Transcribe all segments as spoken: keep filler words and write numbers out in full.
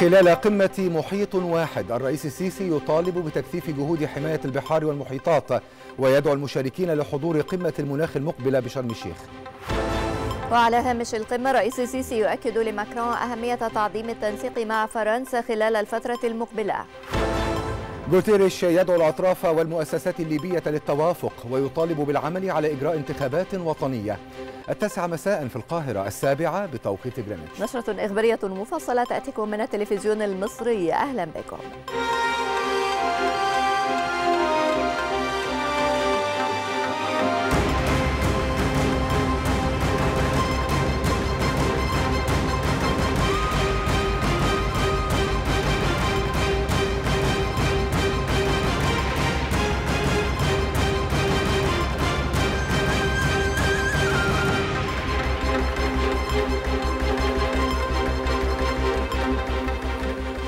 خلال قمة محيط واحد الرئيس السيسي يطالب بتكثيف جهود حماية البحار والمحيطات ويدعو المشاركين لحضور قمة المناخ المقبلة بشرم الشيخ. وعلى هامش القمة الرئيس السيسي يؤكد لماكرون أهمية تعظيم التنسيق مع فرنسا خلال الفترة المقبلة. غوتيريش يدعو الأطراف والمؤسسات الليبية للتوافق ويطالب بالعمل على إجراء انتخابات وطنية. التاسعة مساء في القاهرة، السابعة بتوقيت جرينتش. نشرة إخبارية مفصلة تأتيكم من التلفزيون المصري، أهلا بكم.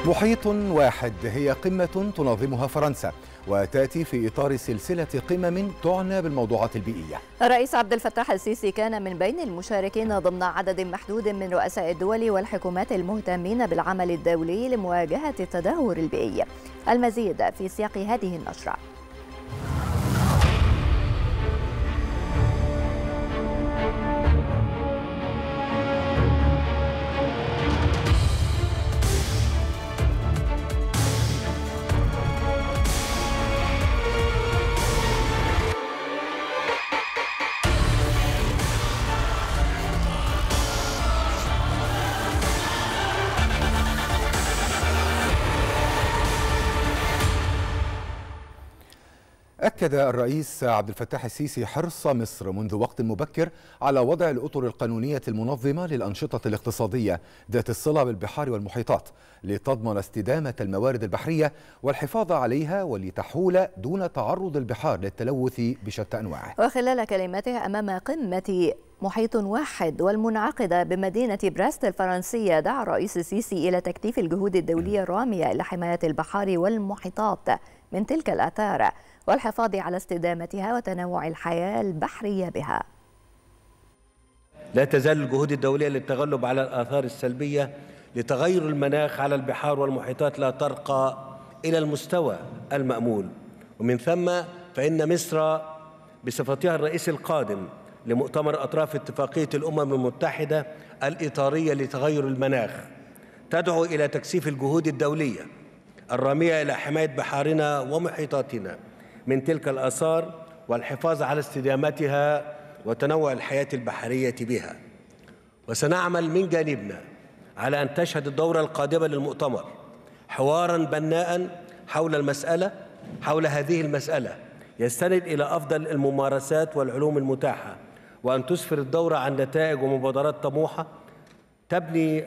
محيط واحد هي قمة تنظمها فرنسا وتأتي في إطار سلسلة قمم تعنى بالموضوعات البيئية. الرئيس عبد الفتاح السيسي كان من بين المشاركين ضمن عدد محدود من رؤساء الدول والحكومات المهتمين بالعمل الدولي لمواجهة التدهور البيئي. المزيد في سياق هذه النشرة. أكد الرئيس عبد الفتاح السيسي حرص مصر منذ وقت مبكر على وضع الأطر القانونية المنظمة للأنشطة الاقتصادية ذات الصلة بالبحار والمحيطات لتضمن استدامة الموارد البحرية والحفاظ عليها ولتحول دون تعرض البحار للتلوث بشتى أنواعه. وخلال كلماته أمام قمة محيط واحد والمنعقدة بمدينة براست الفرنسية، دعا الرئيس السيسي إلى تكثيف الجهود الدولية الرامية لحماية البحار والمحيطات من تلك الآثار والحفاظ على استدامتها وتنوع الحياة البحرية بها. لا تزال الجهود الدولية للتغلب على الآثار السلبية لتغير المناخ على البحار والمحيطات لا ترقى إلى المستوى المأمول، ومن ثم فإن مصر بصفتها الرئيس القادم لمؤتمر أطراف اتفاقية الأمم المتحدة الإطارية لتغير المناخ تدعو إلى تكثيف الجهود الدولية الرامية إلى حماية بحارنا ومحيطاتنا من تلك الآثار والحفاظ على استدامتها وتنوع الحياة البحرية بها. وسنعمل من جانبنا على أن تشهد الدورة القادمة للمؤتمر حواراً بناءً حول المسألة حول هذه المسألة يستند إلى أفضل الممارسات والعلوم المتاحة، وأن تسفر الدورة عن نتائج ومبادرات طموحة تبني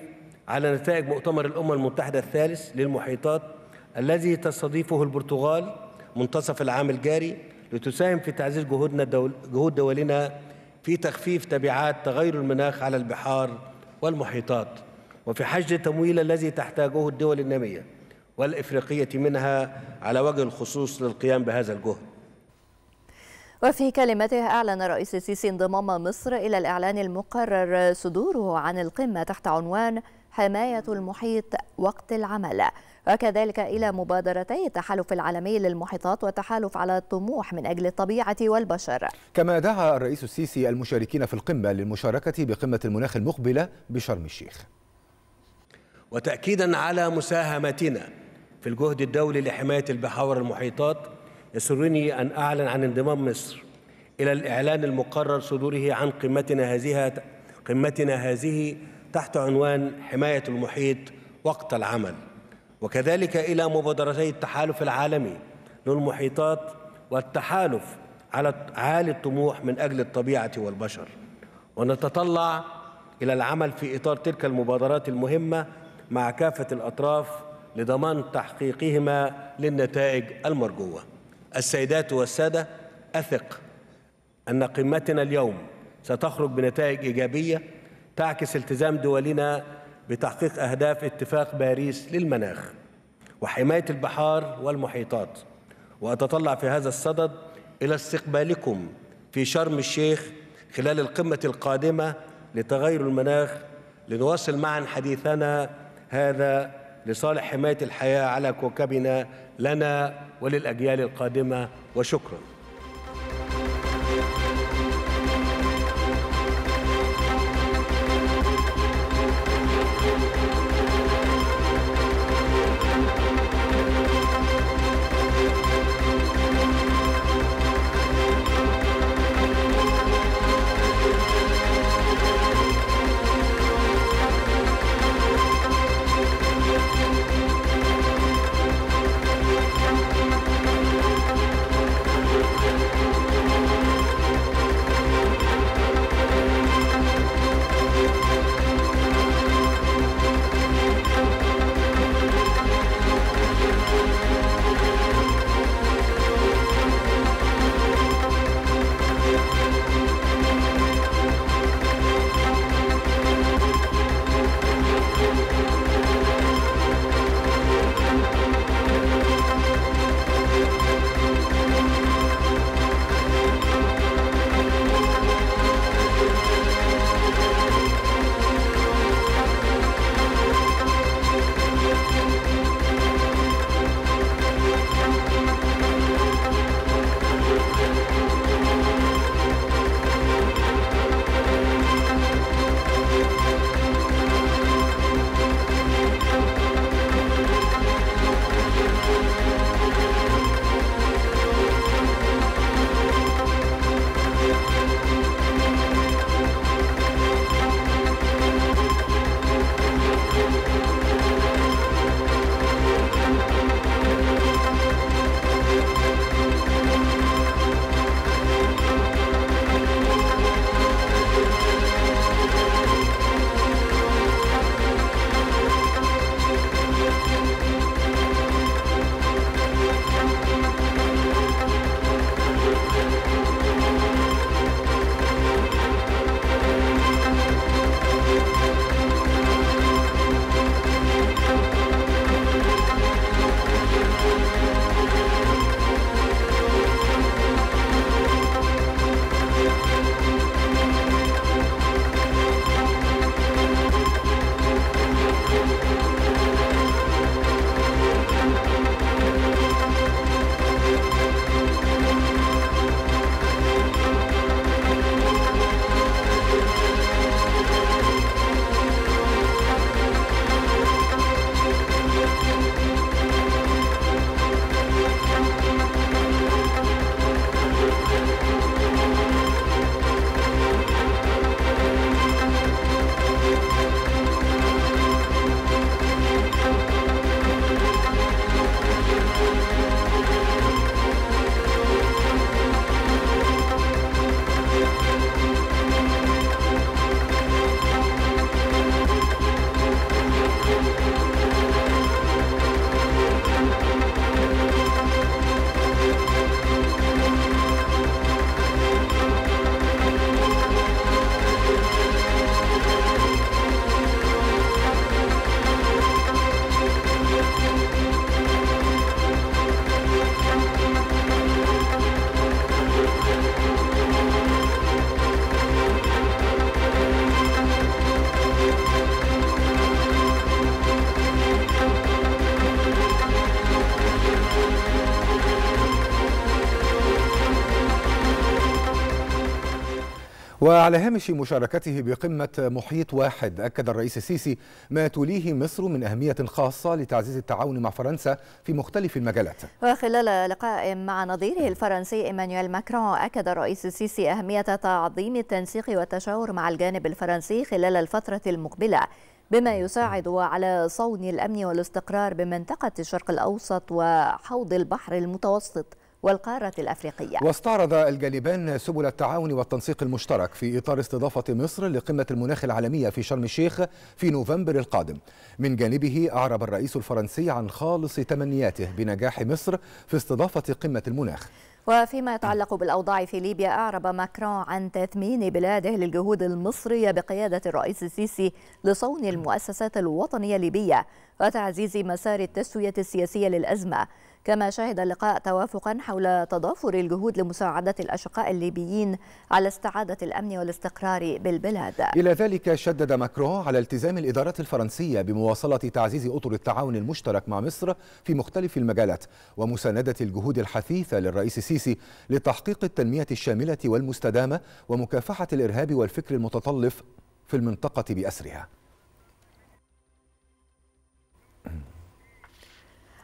على نتائج مؤتمر الأمم المتحدة الثالث للمحيطات الذي تستضيفه البرتغال منتصف العام الجاري لتساهم في تعزيز جهودنا الدول... جهود دولنا في تخفيف تبعات تغير المناخ على البحار والمحيطات وفي حشد التمويل الذي تحتاجه الدول النامية والإفريقية منها على وجه الخصوص للقيام بهذا الجهد. وفي كلمته أعلن الرئيس السيسي انضمام مصر إلى الإعلان المقرر صدوره عن القمة تحت عنوان حماية المحيط وقت العمل، وكذلك إلى مبادرتي التحالف العالمي للمحيطات والتحالف على الطموح من أجل الطبيعة والبشر. كما دعا الرئيس السيسي المشاركين في القمة للمشاركة بقمة المناخ المقبلة بشرم الشيخ. وتأكيدا على مساهمتنا في الجهد الدولي لحماية البحار والمحيطات، يسرني أن أعلن عن انضمام مصر إلى الإعلان المقرر صدوره عن قمتنا هذه قمتنا هذه تحت عنوان حماية المحيط وقت العمل، وكذلك إلى مبادرتي التحالف العالمي للمحيطات والتحالف على عالي الطموح من أجل الطبيعة والبشر، ونتطلع إلى العمل في إطار تلك المبادرات المهمة مع كافة الأطراف لضمان تحقيقهما للنتائج المرجوة. السيدات والسادة، أثق أن قمتنا اليوم ستخرج بنتائج إيجابية تعكس التزام دولنا بتحقيق أهداف اتفاق باريس للمناخ وحماية البحار والمحيطات، وأتطلع في هذا الصدد إلى استقبالكم في شرم الشيخ خلال القمة القادمة لتغير المناخ لنواصل معا حديثنا هذا لصالح حماية الحياة على كوكبنا لنا وللأجيال القادمة، وشكراً. وعلى هامش مشاركته بقمة محيط واحد، أكد الرئيس السيسي ما توليه مصر من أهمية خاصة لتعزيز التعاون مع فرنسا في مختلف المجالات. وخلال لقاء مع نظيره الفرنسي إيمانويل ماكرون، أكد الرئيس السيسي أهمية تعظيم التنسيق والتشاور مع الجانب الفرنسي خلال الفترة المقبلة، بما يساعد على صون الأمن والاستقرار بمنطقة الشرق الأوسط وحوض البحر المتوسط والقارة الأفريقية. واستعرض الجانبان سبل التعاون والتنسيق المشترك في إطار استضافة مصر لقمة المناخ العالمية في شرم الشيخ في نوفمبر القادم. من جانبه أعرب الرئيس الفرنسي عن خالص تمنياته بنجاح مصر في استضافة قمة المناخ. وفيما يتعلق بالأوضاع في ليبيا، أعرب ماكرون عن تثمين بلاده للجهود المصرية بقيادة الرئيس السيسي لصون المؤسسات الوطنية الليبية وتعزيز مسار التسوية السياسية للأزمة، كما شهد اللقاء توافقا حول تضافر الجهود لمساعدة الأشقاء الليبيين على استعادة الأمن والاستقرار بالبلاد. إلى ذلك شدد ماكرون على التزام الإدارات الفرنسية بمواصلة تعزيز أطر التعاون المشترك مع مصر في مختلف المجالات ومساندة الجهود الحثيثة للرئيس السيسي لتحقيق التنمية الشاملة والمستدامة ومكافحة الإرهاب والفكر المتطرف في المنطقة بأسرها.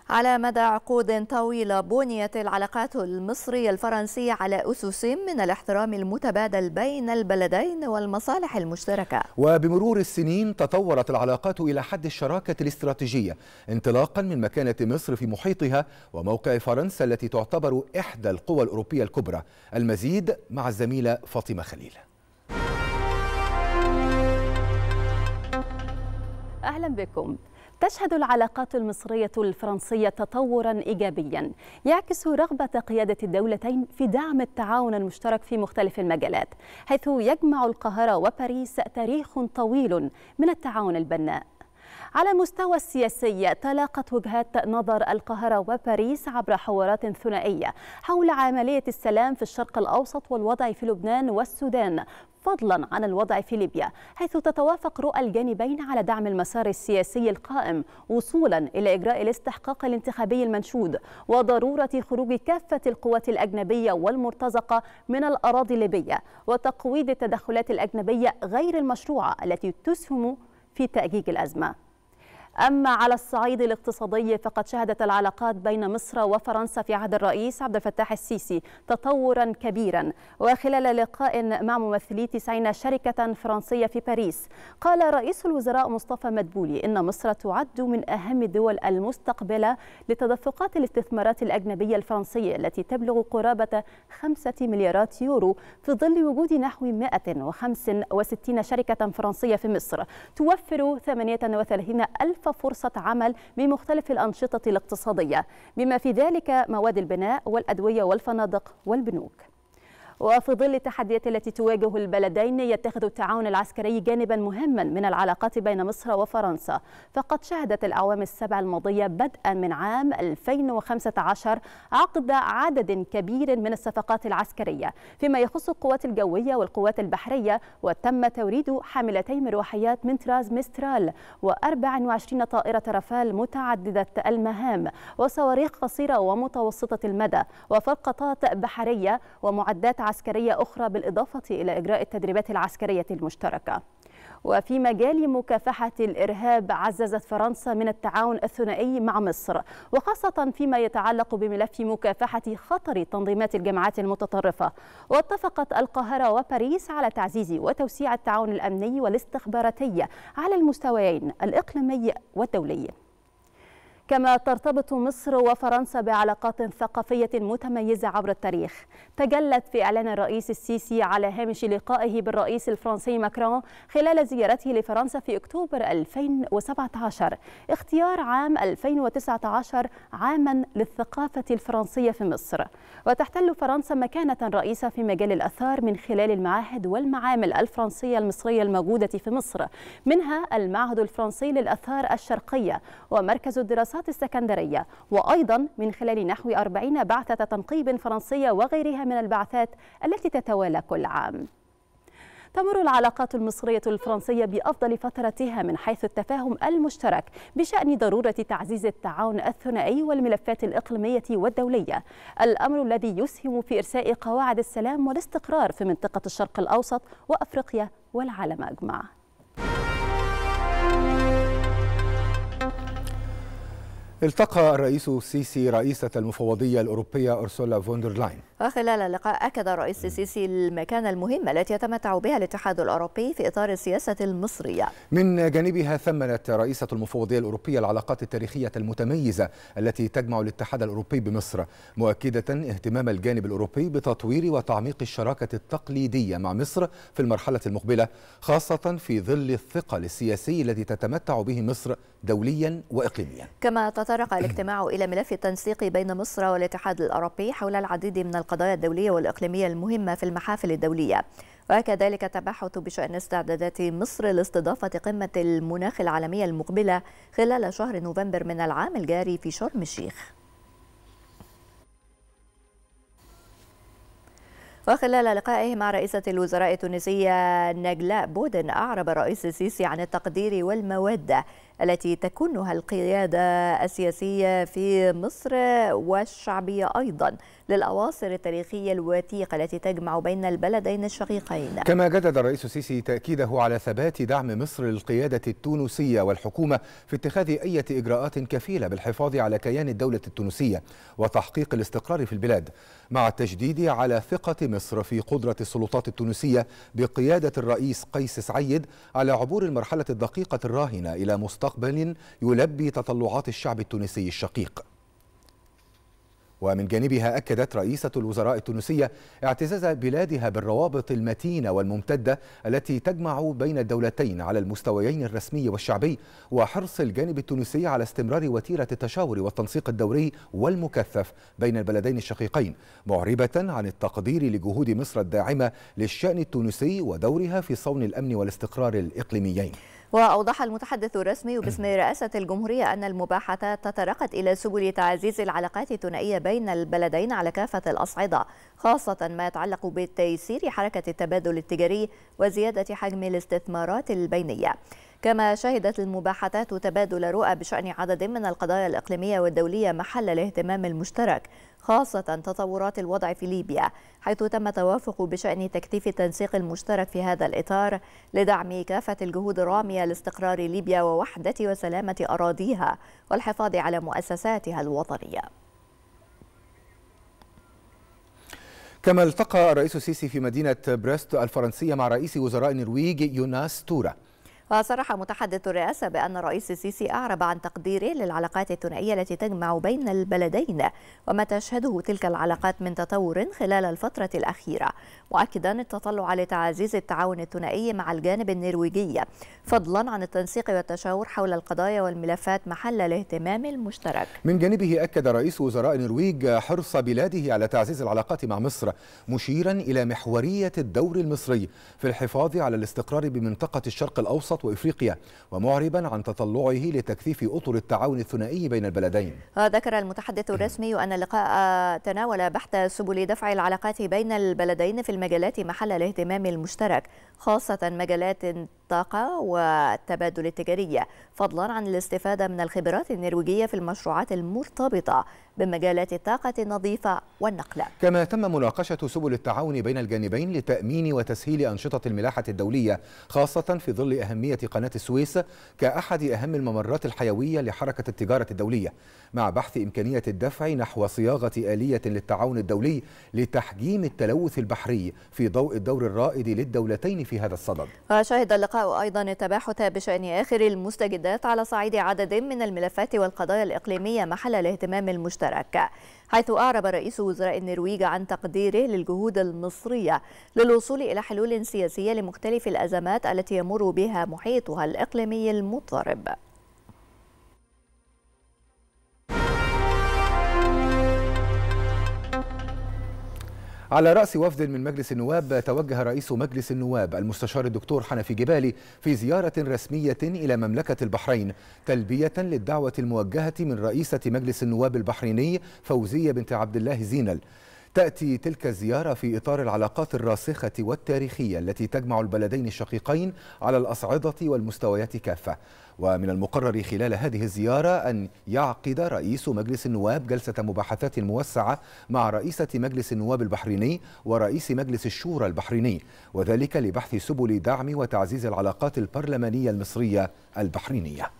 على مدى عقود طويلة بنيت العلاقات المصرية الفرنسية على أسس من الاحترام المتبادل بين البلدين والمصالح المشتركة. وبمرور السنين تطورت العلاقات إلى حد الشراكة الاستراتيجية انطلاقا من مكانة مصر في محيطها وموقع فرنسا التي تعتبر إحدى القوى الأوروبية الكبرى. المزيد مع الزميلة فاطمة خليل. أهلا بكم. تشهد العلاقات المصرية الفرنسية تطوراً إيجابياً يعكس رغبة قيادة الدولتين في دعم التعاون المشترك في مختلف المجالات، حيث يجمع القاهرة وباريس تاريخ طويل من التعاون البناء. على المستوى السياسي تلاقت وجهات نظر القاهرة وباريس عبر حوارات ثنائية حول عملية السلام في الشرق الأوسط والوضع في لبنان والسودان، فضلا عن الوضع في ليبيا، حيث تتوافق رؤى الجانبين على دعم المسار السياسي القائم وصولا إلى إجراء الاستحقاق الانتخابي المنشود وضرورة خروج كافة القوات الأجنبية والمرتزقة من الأراضي الليبية وتقويض التدخلات الأجنبية غير المشروعة التي تسهم في تأجيج الأزمة. أما على الصعيد الاقتصادي فقد شهدت العلاقات بين مصر وفرنسا في عهد الرئيس عبد الفتاح السيسي تطورا كبيرا، وخلال لقاء مع ممثلي تسعين شركة فرنسية في باريس قال رئيس الوزراء مصطفى مدبولي إن مصر تعد من أهم الدول المستقبلة لتدفقات الاستثمارات الأجنبية الفرنسية التي تبلغ قرابة خمسة مليارات يورو في ظل وجود نحو مئة وخمسة وستين شركة فرنسية في مصر توفر ثمانية وثلاثين ألف فرصة عمل بمختلف الأنشطة الاقتصادية بما في ذلك مواد البناء والأدوية والفنادق والبنوك. وفي ظل التحديات التي تواجه البلدين يتخذ التعاون العسكري جانبا مهما من العلاقات بين مصر وفرنسا، فقد شهدت الأعوام السبع الماضية بدءا من عام ألفين وخمسة عشر عقد عدد كبير من الصفقات العسكرية فيما يخص القوات الجوية والقوات البحرية، وتم توريد حاملتي مروحيات من طراز ميسترال وأربع وعشرين طائرة رافال متعددة المهام وصواريخ قصيرة ومتوسطة المدى وفرقطات بحرية ومعدات عسكرية أخرى، بالإضافة إلى إجراء التدريبات العسكرية المشتركة. وفي مجال مكافحة الإرهاب عززت فرنسا من التعاون الثنائي مع مصر، وخاصة فيما يتعلق بملف مكافحة خطر تنظيمات الجماعات المتطرفة. واتفقت القاهرة وباريس على تعزيز وتوسيع التعاون الأمني والاستخباراتي على المستويين الإقليمي والدولي. كما ترتبط مصر وفرنسا بعلاقات ثقافية متميزة عبر التاريخ، تجلت في إعلان الرئيس السيسي على هامش لقائه بالرئيس الفرنسي ماكرون خلال زيارته لفرنسا في أكتوبر ألفين وسبعة عشر اختيار عام ألفين وتسعة عشر عاما للثقافة الفرنسية في مصر. وتحتل فرنسا مكانة رئيسة في مجال الآثار من خلال المعاهد والمعامل الفرنسية المصرية الموجودة في مصر، منها المعهد الفرنسي للآثار الشرقية ومركز الدراسات السكندرية، وأيضا من خلال نحو أربعين بعثة تنقيب فرنسية وغيرها من البعثات التي تتوالى كل عام. تمر العلاقات المصرية الفرنسية بأفضل فترتها من حيث التفاهم المشترك بشأن ضرورة تعزيز التعاون الثنائي والملفات الإقليمية والدولية، الأمر الذي يسهم في إرساء قواعد السلام والاستقرار في منطقة الشرق الأوسط وأفريقيا والعالم أجمع. التقى الرئيس السيسي رئيسة المفوضية الأوروبية أرسولا فوندر لاين. وخلال اللقاء أكد الرئيس السيسي المكانة المهمة التي يتمتع بها الاتحاد الأوروبي في إطار السياسة المصرية. من جانبها ثمنت رئيسة المفوضية الأوروبية العلاقات التاريخية المتميزة التي تجمع الاتحاد الأوروبي بمصر، مؤكدة اهتمام الجانب الأوروبي بتطوير وتعميق الشراكة التقليدية مع مصر في المرحلة المقبلة، خاصة في ظل الثقل السياسي الذي تتمتع به مصر دوليا وإقليميا. كما تطرق الاجتماع إلى ملف التنسيق بين مصر والاتحاد الأوروبي حول العديد من القضايا الدولية والإقليمية المهمة في المحافل الدولية، وكذلك تباحث بشأن استعدادات مصر لاستضافة قمة المناخ العالمية المقبلة خلال شهر نوفمبر من العام الجاري في شرم الشيخ. وخلال لقائه مع رئيسة الوزراء التونسية نجلاء بودن، أعرب الرئيس السيسي عن التقدير والمودة التي تكنها القيادة السياسية في مصر والشعبية أيضا للأواصر التاريخية الوثيقة التي تجمع بين البلدين الشقيقين. كما جدد الرئيس السيسي تأكيده على ثبات دعم مصر للقيادة التونسية والحكومة في اتخاذ أي إجراءات كفيلة بالحفاظ على كيان الدولة التونسية وتحقيق الاستقرار في البلاد، مع التجديد على ثقة مصر في قدرة السلطات التونسية بقيادة الرئيس قيس سعيد على عبور المرحلة الدقيقة الراهنة إلى مستقبل يلبي تطلعات الشعب التونسي الشقيق. ومن جانبها أكدت رئيسة الوزراء التونسية اعتزاز بلادها بالروابط المتينة والممتدة التي تجمع بين الدولتين على المستويين الرسمي والشعبي، وحرص الجانب التونسي على استمرار وتيرة التشاور والتنسيق الدوري والمكثف بين البلدين الشقيقين، معربة عن التقدير لجهود مصر الداعمة للشأن التونسي ودورها في صون الأمن والاستقرار الإقليميين. وأوضح المتحدث الرسمي باسم رئاسة الجمهورية أن المباحثة تترقد إلى سبل تعزيز العلاقات الثنائية بين البلدين على كافة الأصعدة، خاصة ما يتعلق بتيسير حركة التبادل التجاري وزيادة حجم الاستثمارات البينية. كما شهدت المباحثات تبادل رؤى بشأن عدد من القضايا الإقليمية والدولية محل الاهتمام المشترك، خاصة تطورات الوضع في ليبيا، حيث تم التوافق بشأن تكثيف التنسيق المشترك في هذا الإطار لدعم كافة الجهود الرامية لاستقرار ليبيا ووحدة وسلامة أراضيها والحفاظ على مؤسساتها الوطنية. كما التقى الرئيس السيسي في مدينة بريست الفرنسية مع رئيس وزراء النرويج يوناس تورا. وصرح متحدث الرئاسة بأن الرئيس السيسي أعرب عن تقديره للعلاقات الثنائية التي تجمع بين البلدين وما تشهده تلك العلاقات من تطور خلال الفترة الأخيرة، مؤكدا التطلع لتعزيز التعاون الثنائي مع الجانب النرويجي، فضلا عن التنسيق والتشاور حول القضايا والملفات محل الاهتمام المشترك. من جانبه أكد رئيس وزراء النرويج حرص بلاده على تعزيز العلاقات مع مصر، مشيرا إلى محورية الدور المصري في الحفاظ على الاستقرار بمنطقة الشرق الأوسط وإفريقيا، ومعربا عن تطلعه لتكثيف أطر التعاون الثنائي بين البلدين. وذكر المتحدث الرسمي أن اللقاء تناول بحث سبل دفع العلاقات بين البلدين في المجالات محل الاهتمام المشترك، خاصة مجالات الطاقة والتبادل التجاري، فضلا عن الاستفادة من الخبرات النرويجية في المشروعات المرتبطة بمجالات الطاقة النظيفة والنقل. كما تم مناقشة سبل التعاون بين الجانبين لتأمين وتسهيل أنشطة الملاحة الدولية، خاصة في ظل أهمية قناة السويس كأحد أهم الممرات الحيوية لحركة التجارة الدولية، مع بحث إمكانية الدفع نحو صياغة آلية للتعاون الدولي لتحجيم التلوث البحري في ضوء الدور الرائد للدولتين في هذا الصدد. وشهد اللقاء أيضا التباحث بشأن آخر المستجدات على صعيد عدد من الملفات والقضايا الإقليمية محل الاهتمام المشترك، حيث أعرب رئيس وزراء النرويج عن تقديره للجهود المصرية للوصول إلى حلول سياسية لمختلف الأزمات التي يمر بها محيطها الإقليمي المضطرب. على رأس وفد من مجلس النواب توجه رئيس مجلس النواب المستشار الدكتور حنفي جبالي في زيارة رسمية إلى مملكة البحرين تلبية للدعوة الموجهة من رئيسة مجلس النواب البحريني فوزية بنت عبد الله زينال. تأتي تلك الزيارة في إطار العلاقات الراسخة والتاريخية التي تجمع البلدين الشقيقين على الأصعدة والمستويات كافة. ومن المقرر خلال هذه الزيارة أن يعقد رئيس مجلس النواب جلسة مباحثات موسعة مع رئيسة مجلس النواب البحريني ورئيس مجلس الشورى البحريني، وذلك لبحث سبل دعم وتعزيز العلاقات البرلمانية المصرية البحرينية.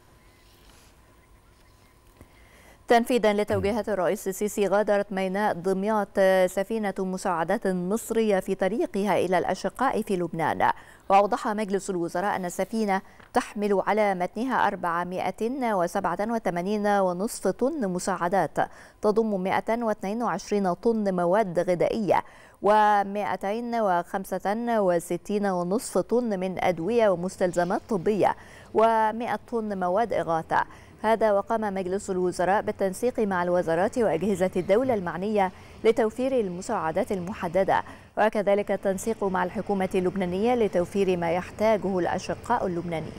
تنفيذا لتوجيهات الرئيس السيسي، غادرت ميناء دمياط سفينة مساعدات مصرية في طريقها إلى الأشقاء في لبنان. وأوضح مجلس الوزراء أن السفينة تحمل على متنها أربعمائة وسبعة وثمانين فاصلة خمسة طن مساعدات، تضم مائة واثنين وعشرين طن مواد غذائية ومائتين وخمسة وستين فاصلة خمسة طن من أدوية ومستلزمات طبية ومائة طن مواد إغاثة. هذا وقام مجلس الوزراء بالتنسيق مع الوزارات وأجهزة الدولة المعنية لتوفير المساعدات المحددة، وكذلك التنسيق مع الحكومة اللبنانية لتوفير ما يحتاجه الأشقاء اللبنانيون.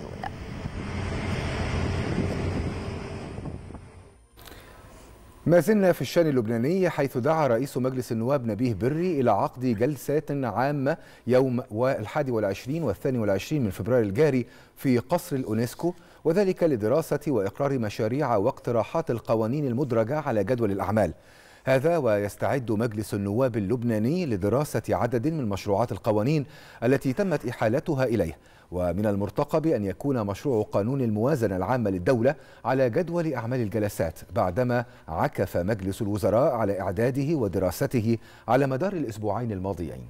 ما زلنا في الشان اللبناني، حيث دعا رئيس مجلس النواب نبيه بري إلى عقد جلسات عامة يوم الحادي والعشرين والثاني والعشرين من فبراير الجاري في قصر الأونسكو، وذلك لدراسة وإقرار مشاريع واقتراحات القوانين المدرجة على جدول الأعمال. هذا ويستعد مجلس النواب اللبناني لدراسة عدد من مشروعات القوانين التي تمت إحالتها إليه، ومن المرتقب أن يكون مشروع قانون الموازنة العامة للدولة على جدول أعمال الجلسات، بعدما عكف مجلس الوزراء على إعداده ودراسته على مدار الأسبوعين الماضيين.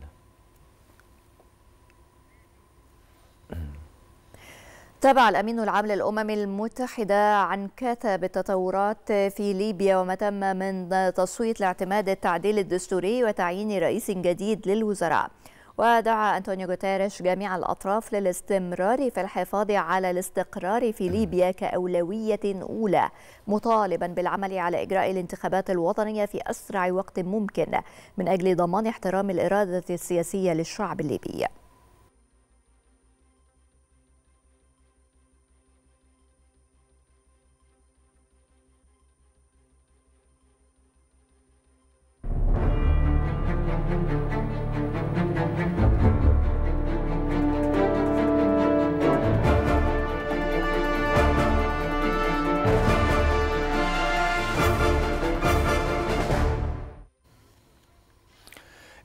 تابع الأمين العام للأمم المتحدة عن كثب التطورات في ليبيا وما تم من تصويت لاعتماد التعديل الدستوري وتعيين رئيس جديد للوزراء. ودعا أنطونيو غوتيريش جميع الأطراف للاستمرار في الحفاظ على الاستقرار في ليبيا كأولوية أولى، مطالبا بالعمل على إجراء الانتخابات الوطنية في أسرع وقت ممكن من أجل ضمان احترام الإرادة السياسية للشعب الليبي.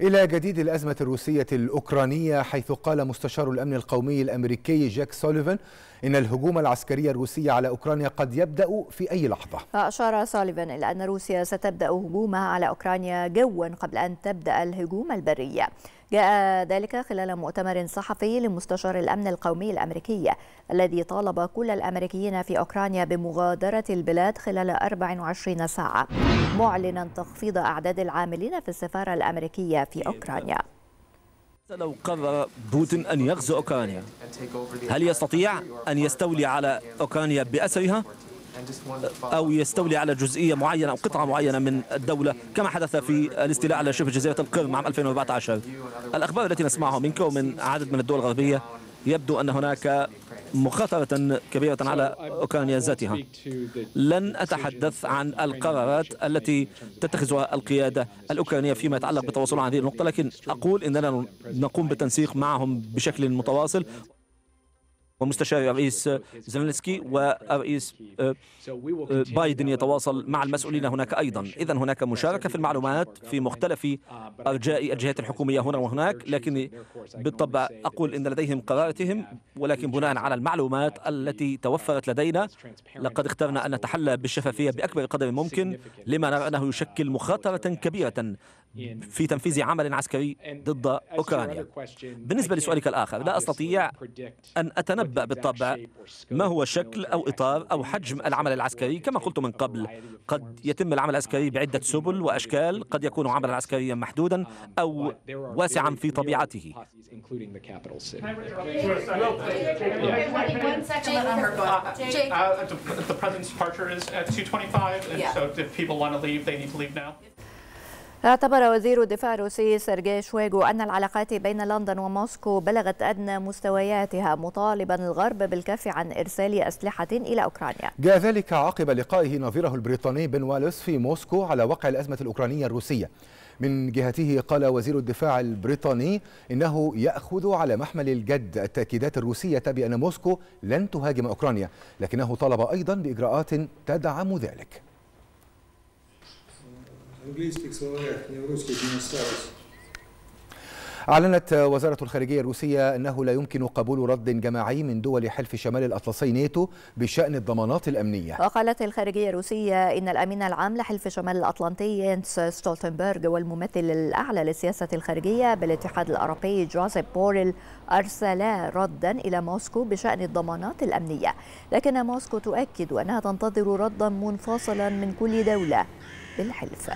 إلى جديد الأزمة الروسية الأوكرانية، حيث قال مستشار الأمن القومي الأمريكي جاك سوليفن إن الهجوم العسكري الروسي على أوكرانيا قد يبدأ في أي لحظة. أشار سوليفن إلى أن روسيا ستبدأ هجومها على أوكرانيا جوا قبل أن تبدأ الهجوم البري. جاء ذلك خلال مؤتمر صحفي لمستشار الأمن القومي الأمريكي الذي طالب كل الأمريكيين في أوكرانيا بمغادرة البلاد خلال أربع وعشرين ساعة، معلنا تخفيض أعداد العاملين في السفارة الأمريكية في أوكرانيا. لو قرر بوتين أن يغزو أوكرانيا، هل يستطيع أن يستولي على أوكرانيا بأسرها؟ أو يستولي على جزئية معينة أو قطعة معينة من الدولة كما حدث في الاستيلاء على شبه جزيرة القرم عام ألفين وأربعة عشر؟ الأخبار التي نسمعها منك ومن عدد من الدول الغربية يبدو أن هناك مخاطرة كبيرة على أوكرانيا ذاتها. لن أتحدث عن القرارات التي تتخذها القيادة الأوكرانية فيما يتعلق بالتواصل عن هذه النقطة، لكن أقول إننا نقوم بالتنسيق معهم بشكل متواصل، ومستشار الرئيس زيلنسكي والرئيس بايدن يتواصل مع المسؤولين هناك أيضا. إذن هناك مشاركة في المعلومات في مختلف أرجاء الجهات الحكومية هنا وهناك، لكن بالطبع أقول إن لديهم قراراتهم، ولكن بناء على المعلومات التي توفرت لدينا لقد اخترنا أن نتحلى بالشفافية بأكبر قدر ممكن لما نرى أنه يشكل مخاطرة كبيرة في تنفيذ عمل عسكري ضد أوكرانيا. بالنسبة لسؤالك الآخر، لا أستطيع أن أتنبأ بالطبع ما هو شكل أو إطار أو حجم العمل العسكري. كما قلت من قبل، قد يتم العمل العسكري بعدة سبل وأشكال، قد يكون عملا عسكريا محدودا أو واسعا في طبيعته. اعتبر وزير الدفاع الروسي سيرغي شويغو أن العلاقات بين لندن وموسكو بلغت أدنى مستوياتها، مطالبا الغرب بالكف عن إرسال أسلحة إلى أوكرانيا. جاء ذلك عقب لقائه نظيره البريطاني بن والس في موسكو على وقع الأزمة الأوكرانية الروسية. من جهته قال وزير الدفاع البريطاني إنه يأخذ على محمل الجد التأكيدات الروسية بأن موسكو لن تهاجم أوكرانيا، لكنه طالب أيضا بإجراءات تدعم ذلك. أعلنت وزارة الخارجية الروسية أنه لا يمكن قبول رد جماعي من دول حلف شمال الأطلسي ناتو بشأن الضمانات الأمنية. وقالت الخارجية الروسية إن الأمين العام لحلف شمال الأطلنطي ينس ستولتنبرغ والممثل الأعلى للسياسة الخارجية بالاتحاد الأوروبي جوزيب بوريل أرسلا ردا إلى موسكو بشأن الضمانات الأمنية، لكن موسكو تؤكد أنها تنتظر ردا منفصلا من كل دولة بالحلف.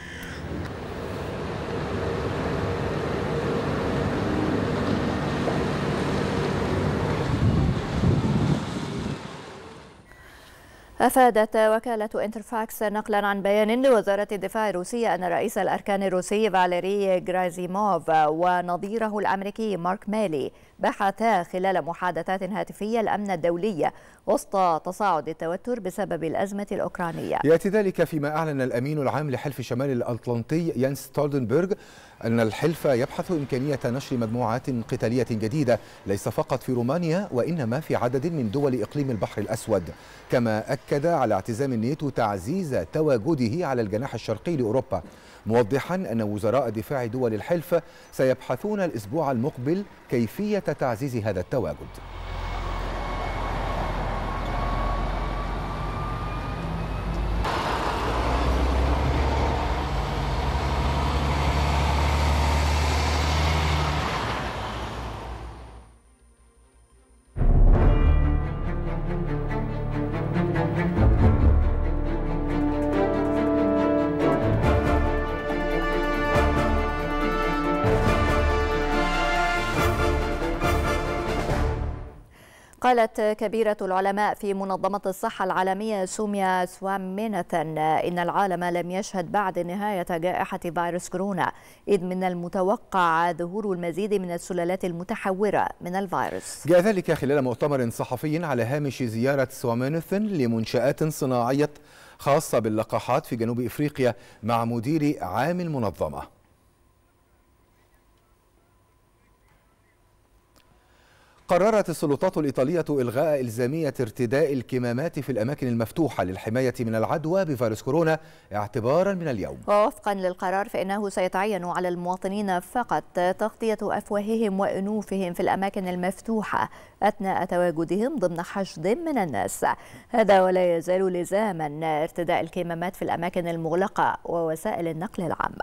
أفادت وكالة انترفاكس نقلا عن بيان لوزارة الدفاع الروسية أن رئيس الأركان الروسي فاليري جرازيموف ونظيره الأمريكي مارك مالي بحثا خلال محادثات هاتفية الأمن الدولي وسط تصاعد التوتر بسبب الأزمة الأوكرانية. يأتي ذلك فيما أعلن الأمين العام لحلف شمال الأطلنطي ينس ستولتنبرغ أن الحلف يبحث إمكانية نشر مجموعات قتالية جديدة ليس فقط في رومانيا وإنما في عدد من دول إقليم البحر الأسود، كما أكد على اعتزام الناتو تعزيز تواجده على الجناح الشرقي لأوروبا، موضحا أن وزراء دفاع دول الحلف سيبحثون الأسبوع المقبل كيفية تعزيز هذا التواجد. قالت كبيرة العلماء في منظمة الصحة العالمية سوميا سوامينثن إن العالم لم يشهد بعد نهاية جائحة فيروس كورونا، إذ من المتوقع ظهور المزيد من السلالات المتحورة من الفيروس. جاء ذلك خلال مؤتمر صحفي على هامش زيارة سوامينثن لمنشآت صناعية خاصة باللقاحات في جنوب إفريقيا مع مدير عام المنظمة. قررت السلطات الإيطالية إلغاء إلزامية ارتداء الكمامات في الأماكن المفتوحة للحماية من العدوى بفيروس كورونا اعتبارا من اليوم. ووفقا للقرار فإنه سيتعين على المواطنين فقط تغطية أفواههم وأنوفهم في الأماكن المفتوحة أثناء تواجدهم ضمن حشد من الناس. هذا ولا يزال لزاما ارتداء الكمامات في الأماكن المغلقة ووسائل النقل العامة.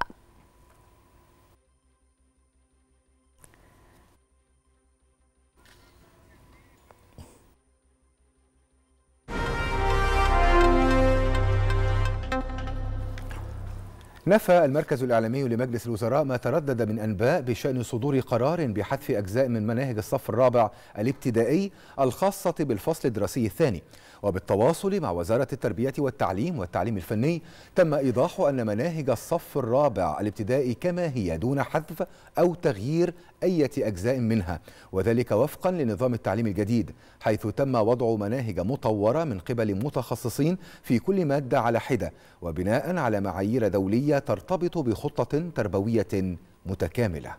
نفى المركز الإعلامي لمجلس الوزراء ما تردد من أنباء بشأن صدور قرار بحذف أجزاء من مناهج الصف الرابع الابتدائي الخاصة بالفصل الدراسي الثاني، وبالتواصل مع وزارة التربية والتعليم والتعليم الفني تم إيضاح أن مناهج الصف الرابع الابتدائي كما هي دون حذف أو تغيير أي أجزاء منها، وذلك وفقا لنظام التعليم الجديد، حيث تم وضع مناهج مطورة من قبل متخصصين في كل مادة على حدة وبناء على معايير دولية ترتبط بخطة تربوية متكاملة.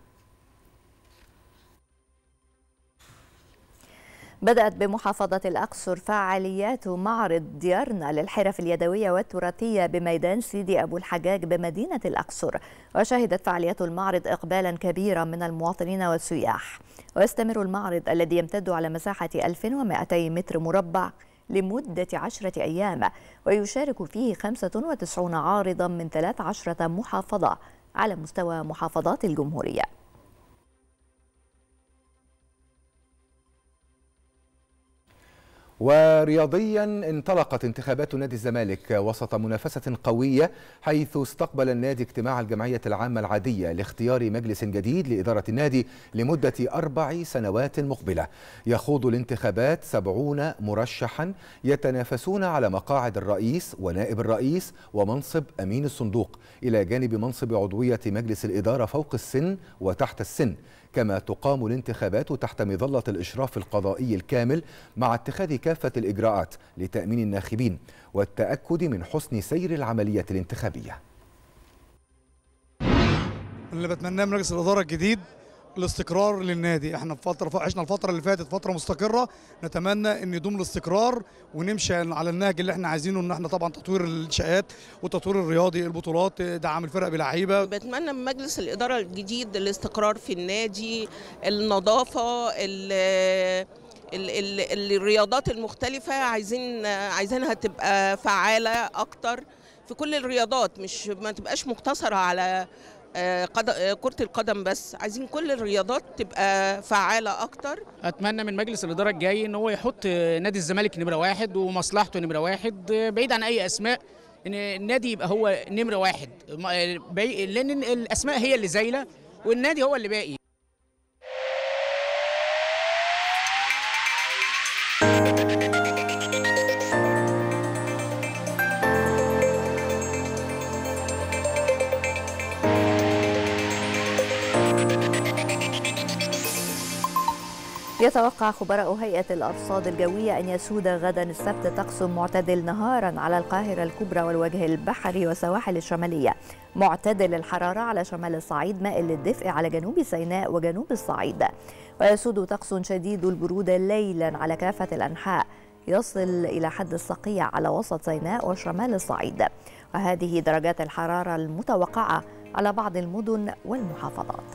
بدأت بمحافظة الأقصر فعاليات معرض ديارنا للحرف اليدوية والتراثية بميدان سيدي أبو الحجاج بمدينة الأقصر، وشهدت فعاليات المعرض إقبالا كبيرا من المواطنين والسياح. ويستمر المعرض الذي يمتد على مساحة ألف ومئتين متر مربع لمدة عشرة أيام، ويشارك فيه خمسة وتسعين عارضا من ثلاث عشرة محافظة على مستوى محافظات الجمهورية. ورياضيا انطلقت انتخابات نادي الزمالك وسط منافسة قوية، حيث استقبل النادي اجتماع الجمعية العامة العادية لاختيار مجلس جديد لإدارة النادي لمدة أربع سنوات مقبلة. يخوض الانتخابات سبعين مرشحا يتنافسون على مقاعد الرئيس ونائب الرئيس ومنصب أمين الصندوق، إلى جانب منصب عضوية مجلس الإدارة فوق السن وتحت السن. كما تقام الانتخابات تحت مظلة الإشراف القضائي الكامل مع اتخاذ كافة الإجراءات لتأمين الناخبين والتأكد من حسن سير العملية الانتخابية. اللي بتمناه من مجلس الإدارة الجديد الاستقرار للنادي. احنا في فترة عشنا الفترة اللي فاتت فترة مستقرة، نتمنى ان يدوم الاستقرار ونمشي على النهج اللي احنا عايزينه، ان احنا طبعا تطوير الانشاءات والتطوير الرياضي، البطولات، دعم الفرق بلعيبه. بتمنى من مجلس الإدارة الجديد الاستقرار في النادي، النظافة، ال الرياضات المختلفة عايزين عايزينها تبقى فعالة اكتر في كل الرياضات، مش ما تبقاش مقتصرة على كرة القدم بس، عايزين كل الرياضات تبقى فعالة أكتر. أتمنى من مجلس الإدارة الجاي إن هو يحط نادي الزمالك نمرة واحد ومصلحته نمرة واحد، بعيد عن أي أسماء، إن النادي يبقى هو نمرة واحد، لأن الأسماء هي اللي زايلة والنادي هو اللي باقي. يتوقع خبراء هيئة الأرصاد الجوية أن يسود غدا السبت طقس معتدل نهارا على القاهرة الكبرى والوجه البحري والسواحل الشمالية، معتدل الحرارة على شمال الصعيد، مائل للدفء على جنوب سيناء وجنوب الصعيد. ويسود طقس شديد البرودة ليلا على كافة الأنحاء، يصل إلى حد الصقيع على وسط سيناء وشمال الصعيد. وهذه درجات الحرارة المتوقعة على بعض المدن والمحافظات.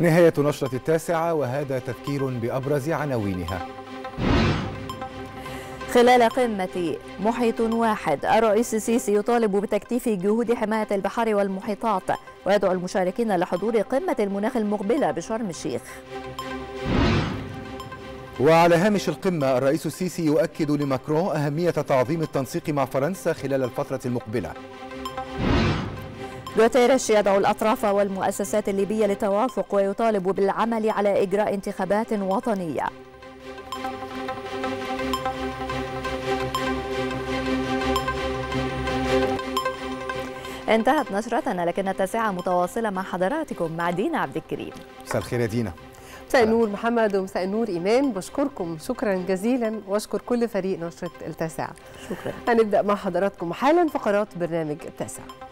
نهاية نشرة التاسعة، وهذا تذكير بأبرز عناوينها. خلال قمة محيط واحد، الرئيس السيسي يطالب بتكثيف جهود حماية البحار والمحيطات، ويدعو المشاركين لحضور قمة المناخ المقبلة بشرم الشيخ. وعلى هامش القمة، الرئيس السيسي يؤكد لماكرون أهمية تعظيم التنسيق مع فرنسا خلال الفترة المقبلة. غوتيريش يدعو الأطراف والمؤسسات الليبية للتوافق، ويطالب بالعمل على إجراء انتخابات وطنية. انتهت نشرتنا، لكن التاسعة متواصلة مع حضراتكم مع دينا عبد الكريم. مساء الخير يا دينا. مساء النور محمد ومساء النور إيمان، بشكركم شكرا جزيلا واشكر كل فريق نشرة التاسعة. شكرا. هنبدأ مع حضراتكم حالا فقرات برنامج التاسعة.